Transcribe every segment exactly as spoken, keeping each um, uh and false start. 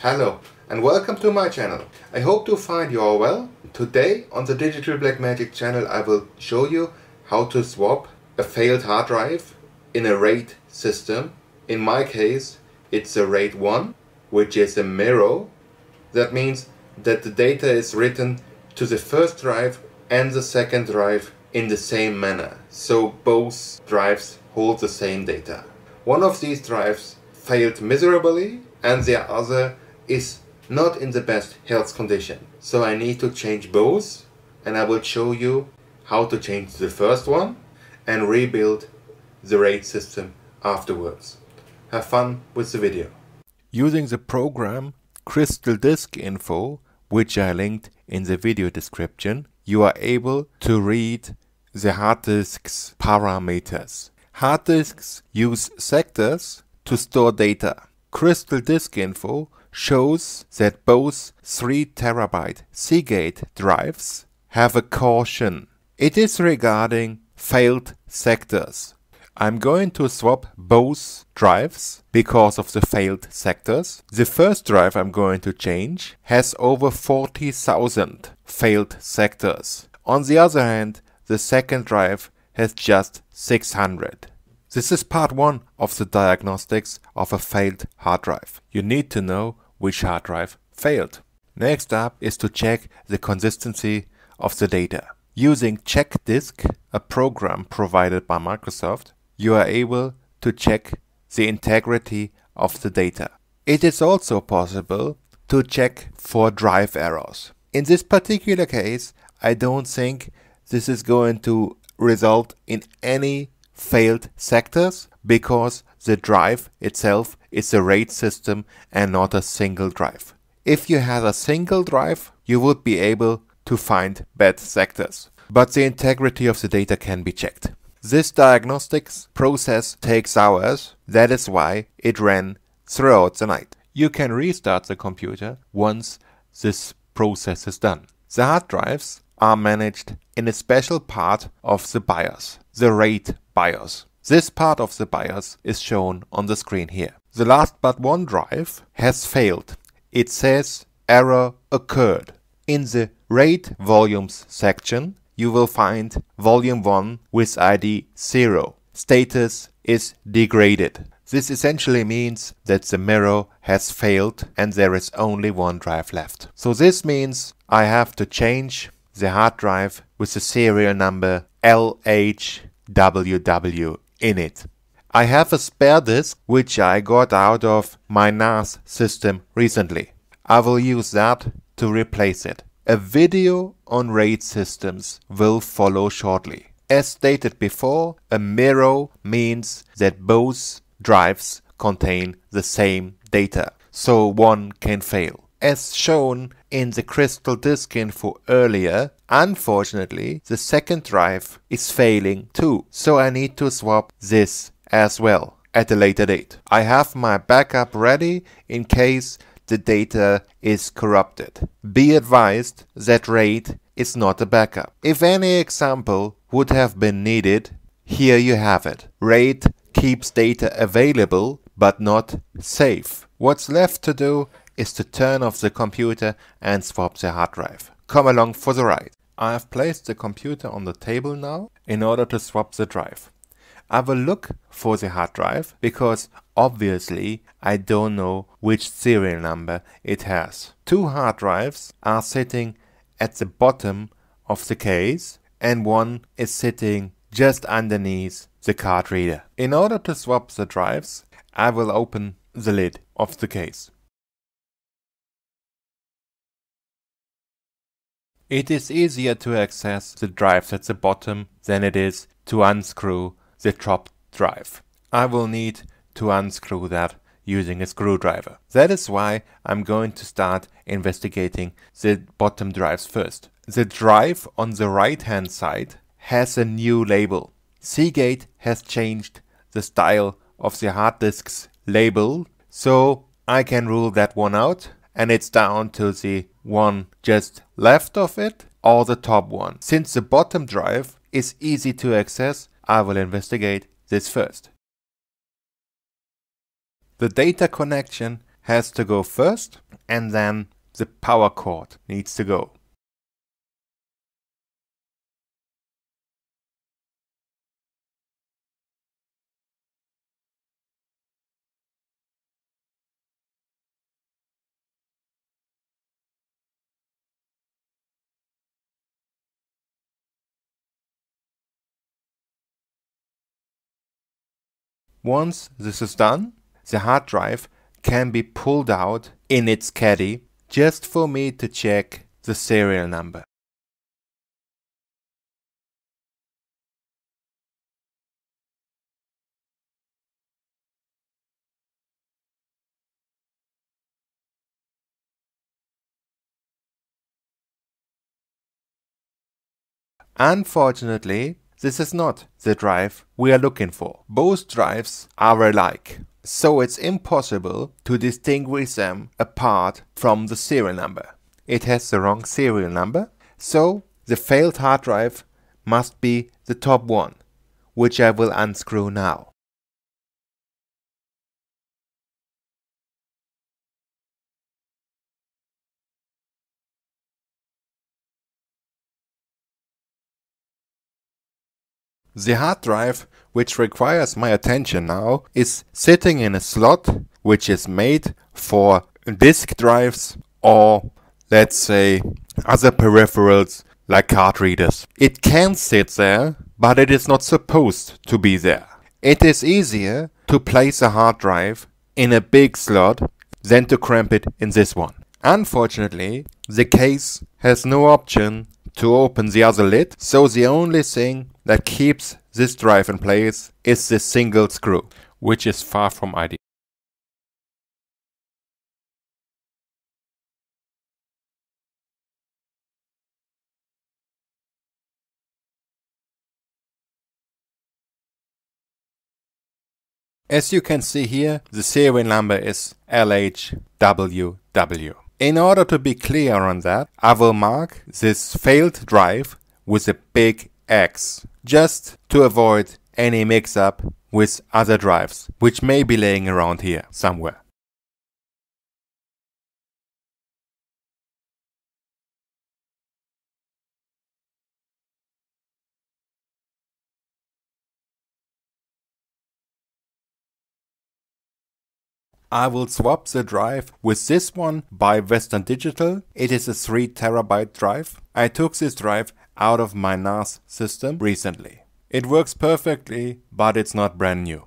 Hello and welcome to my channel. I hope to find you all well. Today on the Digital Blackmagic channel I will show you how to swap a failed hard drive in a RAID system. In my case it's a RAID one, which is a mirror. That means that the data is written to the first drive and the second drive in the same manner. So both drives hold the same data. One of these drives failed miserably and the other is not in the best health condition. So I need to change both, and I will show you how to change the first one and rebuild the RAID system afterwards. Have fun with the video. Using the program CrystalDiskInfo, which I linked in the video description, you are able to read the hard disk's parameters. Hard disks use sectors to store data. CrystalDiskInfo shows that both three terabyte Seagate drives have a caution. It is regarding failed sectors. I'm going to swap both drives because of the failed sectors. The first drive I'm going to change has over forty thousand failed sectors. On the other hand, the second drive has just six hundred. This is part one of the diagnostics of a failed hard drive. You need to know which hard drive failed. Next up is to check the consistency of the data. Using Check Disk, a program provided by Microsoft, you are able to check the integrity of the data. It is also possible to check for drive errors. In this particular case, I don't think this is going to result in any failed sectors because the drive itself is a RAID system and not a single drive. If you had a single drive, you would be able to find bad sectors, but the integrity of the data can be checked. This diagnostics process takes hours. That is why it ran throughout the night. You can restart the computer once this process is done. The hard drives are managed in a special part of the BIOS, the RAID BIOS. This part of the BIOS is shown on the screen here. The last but one drive has failed. It says error occurred. In the RAID volumes section, you will find volume one with I D zero. Status is degraded. This essentially means that the mirror has failed and there is only one drive left. So this means I have to change the hard drive with the serial number L H W W in it. I have a spare disk which I got out of my N A S system recently. I will use that to replace it. A video on RAID systems will follow shortly. As stated before, a mirror means that both drives contain the same data, so one can fail. As shown in the CrystalDiskInfo earlier, unfortunately the second drive is failing too, so I need to swap this as well at a later date. I have my backup ready in case the data is corrupted. Be advised that RAID is not a backup. If any example would have been needed, here you have it. RAID keeps data available but not safe. What's left to do is to turn off the computer and swap the hard drive. Come along for the ride. I have placed the computer on the table now in order to swap the drive. I will look for the hard drive because obviously I don't know which serial number it has. Two hard drives are sitting at the bottom of the case and one is sitting just underneath the card reader. In order to swap the drives, I will open the lid of the case. It is easier to access the drives at the bottom than it is to unscrew the top drive. I will need to unscrew that using a screwdriver. That is why I'm going to start investigating the bottom drives first. The drive on the right hand side has a new label. Seagate has changed the style of the hard disk's label, so I can rule that one out, and it's down to the one just left of it or the top one. Since the bottom drive is easy to access, I will investigate this first. The data connection has to go first, and then the power cord needs to go. Once this is done, the hard drive can be pulled out in its caddy just for me to check the serial number. Unfortunately, this is not the drive we are looking for. Both drives are alike, so it's impossible to distinguish them apart from the serial number. It has the wrong serial number, so the failed hard drive must be the top one, which I will unscrew now. The hard drive, which requires my attention now, is sitting in a slot which is made for disk drives or, let's say, other peripherals like card readers. It can sit there, but it is not supposed to be there. It is easier to place a hard drive in a big slot than to cramp it in this one. Unfortunately, the case has no option to open the other lid, so the only thing that keeps this drive in place is this single screw, which is far from ideal. As you can see here, the serial number is L H W W. In order to be clear on that, I will mark this failed drive with a big X, just to avoid any mix-up with other drives, which may be laying around here somewhere. I will swap the drive with this one by Western Digital. It is a three terabyte drive. I took this drive out of my N A S system recently. It works perfectly, but it's not brand new.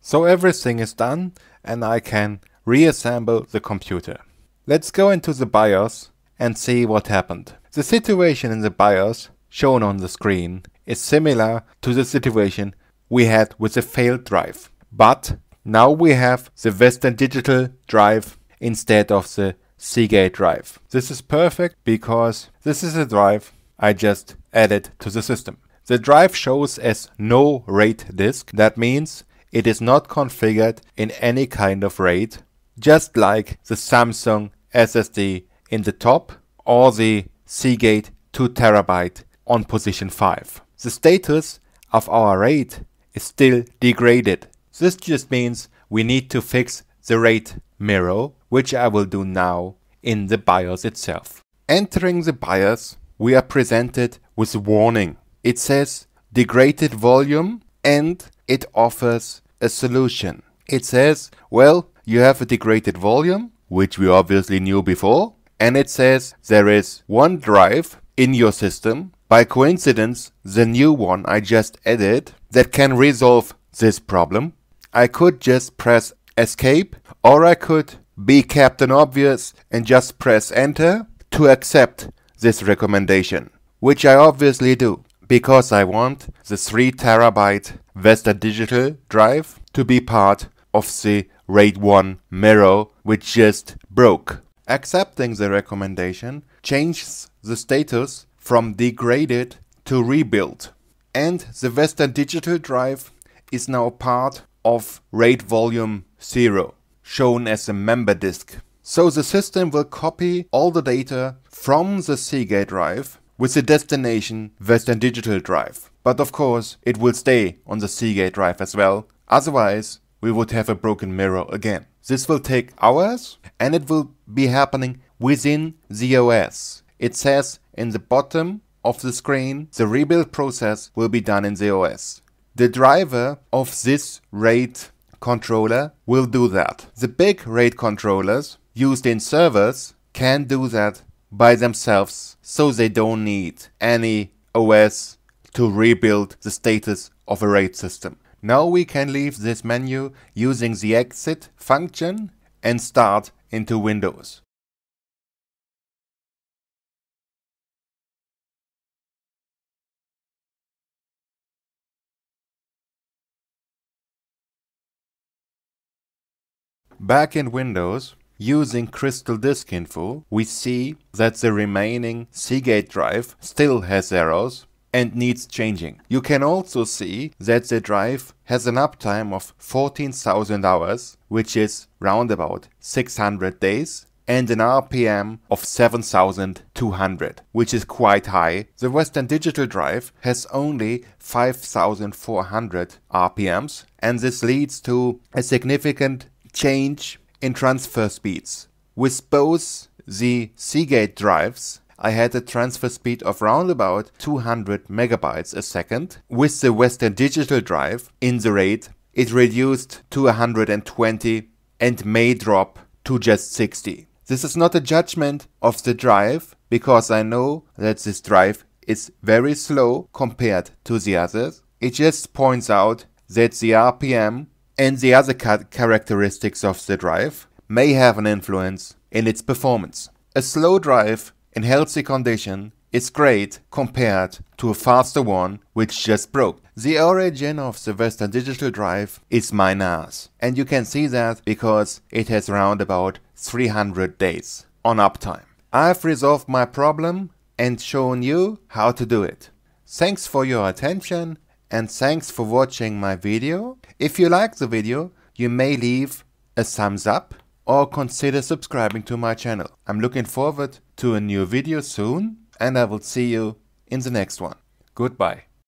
So everything is done and I can reassemble the computer. Let's go into the BIOS and see what happened. The situation in the BIOS shown on the screen is similar to the situation we had with the failed drive. But now we have the Western Digital drive instead of the Seagate drive. This is perfect because this is a drive I just added to the system. The drive shows as no RAID disk. That means it is not configured in any kind of RAID, just like the Samsung S S D in the top or the Seagate two terabyte on position five. The status of our RAID is still degraded. This just means we need to fix the RAID mirror, which I will do now in the BIOS itself. Entering the BIOS, we are presented with a warning. It says degraded volume and it offers a solution. It says, well, you have a degraded volume, which we obviously knew before, and it says there is one drive in your system, by coincidence the new one I just added, that can resolve this problem. I could just press escape, or I could be Captain Obvious and just press enter to accept this recommendation, which I obviously do because I want the three terabyte Western Digital drive to be part of the RAID one mirror, which just broke. Accepting the recommendation changes the status from degraded to rebuilt, and the Western Digital drive is now part of RAID volume zero, shown as a member disk. So the system will copy all the data from the Seagate drive with the destination Western Digital drive. But of course, it will stay on the Seagate drive as well. Otherwise, we would have a broken mirror again. This will take hours and it will be happening within the O S. It says in the bottom of the screen, the rebuild process will be done in the O S. The driver of this RAID controller will do that. The big RAID controllers used in servers can do that by themselves, so they don't need any O S to rebuild the status of a RAID system. Now we can leave this menu using the exit function and start into Windows. Back in Windows, using CrystalDiskInfo, we see that the remaining Seagate drive still has errors and needs changing. You can also see that the drive has an uptime of fourteen thousand hours, which is round about six hundred days, and an R P M of seven thousand two hundred, which is quite high. The Western Digital drive has only five thousand four hundred R P Ms, and this leads to a significant change in transfer speeds. With both the Seagate drives, I had a transfer speed of round about two hundred megabytes a second. With the Western Digital drive in the RAID, it reduced to one hundred twenty and may drop to just sixty. This is not a judgment of the drive, because I know that this drive is very slow compared to the others. It just points out that the R P M and the other ca- characteristics of the drive may have an influence in its performance. A slow drive in healthy condition is great compared to a faster one which just broke. The origin of the Western Digital drive is my N A S, and you can see that because it has round about three hundred days on uptime. I've resolved my problem and shown you how to do it. Thanks for your attention. And thanks for watching my video. If you like the video, you may leave a thumbs up or consider subscribing to my channel. I'm looking forward to a new video soon, and I will see you in the next one. Goodbye.